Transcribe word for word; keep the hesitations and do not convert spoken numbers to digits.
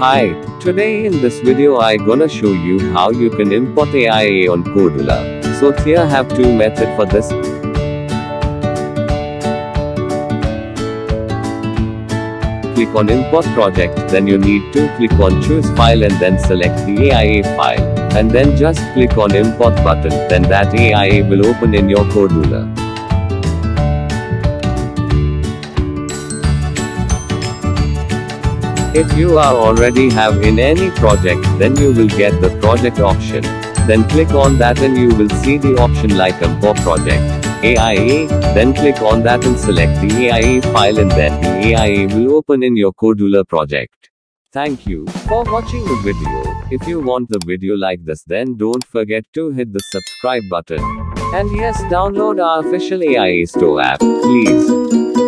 Hi, today in this video I gonna show you how you can import A I A on Kodular. So here have two method for this. Click on import project, then you need to click on choose file and then select the A I A file. And then just click on import button, then that A I A will open in your Kodular. If you are already have in any project, then you will get the project option. Then click on that and you will see the option like import project, A I A, then click on that and select the A I A file and then the A I A will open in your Kodular project. Thank you for watching the video. If you want the video like this, then don't forget to hit the subscribe button. And yes, download our official A I A store app, please.